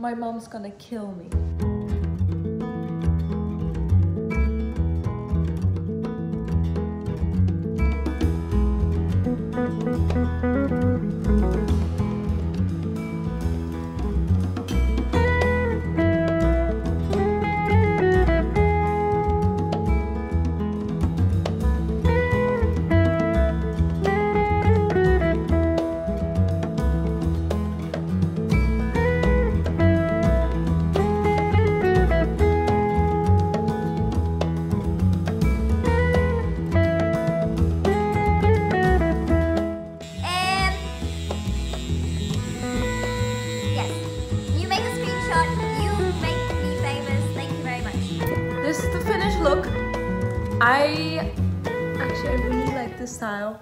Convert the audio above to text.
My mom's gonna kill me. Look, I really like this style.